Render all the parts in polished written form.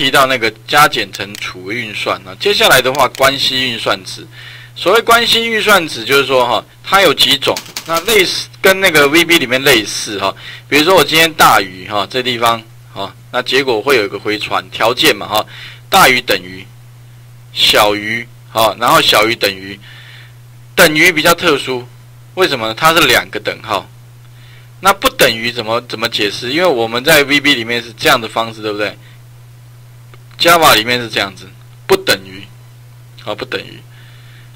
提到那个加减乘除运算啊。接下来的话，关系运算子。所谓关系运算子，就是说哈，它有几种，那类似跟那个 VB 里面类似哈。比如说我今天大于哈这地方哈，那结果会有一个回传条件嘛哈，大于等于小于哈，然后小于等于，等于比较特殊，为什么呢？它是两个等号。那不等于怎么解释？因为我们在 VB 里面是这样的方式，对不对 ？Java 里面是这样子，不等于，好，不等于。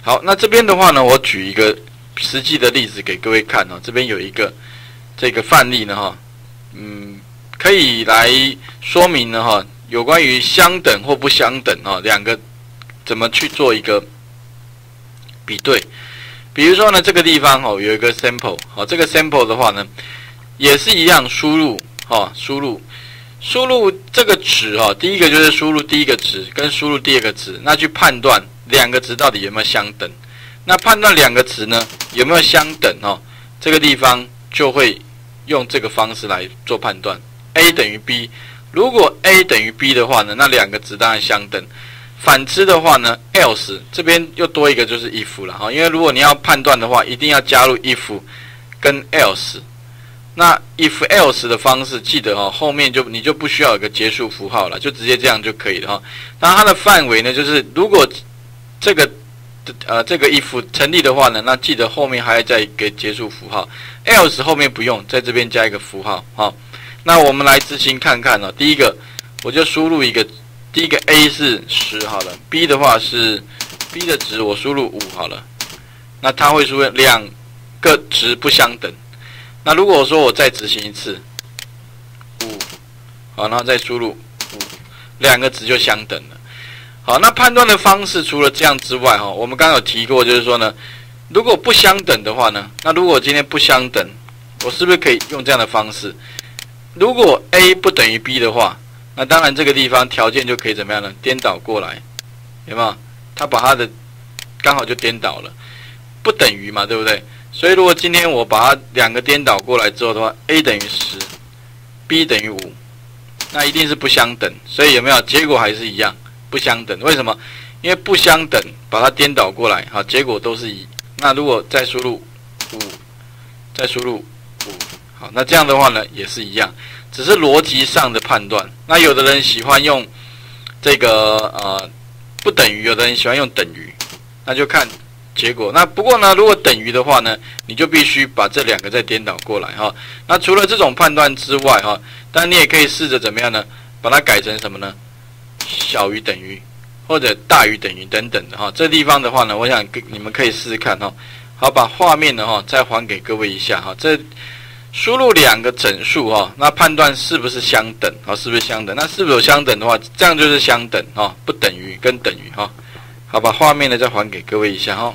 好，那这边的话呢，我举一个实际的例子给各位看哦。这边有一个这个范例呢，哈，可以来说明呢，哈，有关于相等或不相等啊两个怎么去做一个比对。比如说呢，这个地方哦有一个 sample， 好，这个 sample 的话呢，也是一样输入，哈，输入这个值哈，第一个就是输入第一个值跟输入第二个值，那去判断两个值到底有没有相等。那判断两个值呢有没有相等哦，这个地方就会用这个方式来做判断。a 等于 b， 如果 a 等于 b 的话呢，那两个值当然相等。反之的话呢 ，else 这边又多一个就是 if 了哈，因为如果你要判断的话，一定要加入 if 跟 else。那 if else 的方式，记得哈，后面你就不需要有个结束符号了，就直接这样就可以了哈。那它的范围呢，就是如果这个 if 成立的话呢，那记得后面还要再给结束符号 ，else 后面不用，在这边加一个符号哈。那我们来执行看看呢，第一个我就输入一个。第一个 a 是10好了 ，b 的话是 b 的值我输入5好了，那它会出现两个值不相等。那如果我说我再执行一次5，好，然后再输入5，两个值就相等了。好，那判断的方式除了这样之外，哈，我们刚刚有提过，就是说呢，如果不相等的话呢，那如果今天不相等，我是不是可以用这样的方式？如果 a 不等于 b 的话。那当然，这个地方条件就可以怎么样呢？颠倒过来，有没有？它把它的刚好就颠倒了，不等于嘛，对不对？所以如果今天我把它两个颠倒过来之后的话 ，a 等于10，b 等于5，那一定是不相等。所以有没有？结果还是一样，不相等。为什么？因为不相等，把它颠倒过来，好，结果都是1。那如果再输入5，再输入5，好，那这样的话呢，也是一样。只是逻辑上的判断，那有的人喜欢用这个不等于，有的人喜欢用等于，那就看结果。那不过呢，如果等于的话呢，你就必须把这两个再颠倒过来哈。那除了这种判断之外哈，但你也可以试着怎么样呢？把它改成什么呢？小于等于或者大于等于等等的哈。这地方的话呢，我想你们可以试试看哈。好，把画面呢哈再还给各位一下哈。这。输入两个整数哈，那判断是不是相等啊？是不是相等？那是不是有相等的话，这样就是相等啊，不等于跟等于哈。好，把画面呢再还给各位一下哈。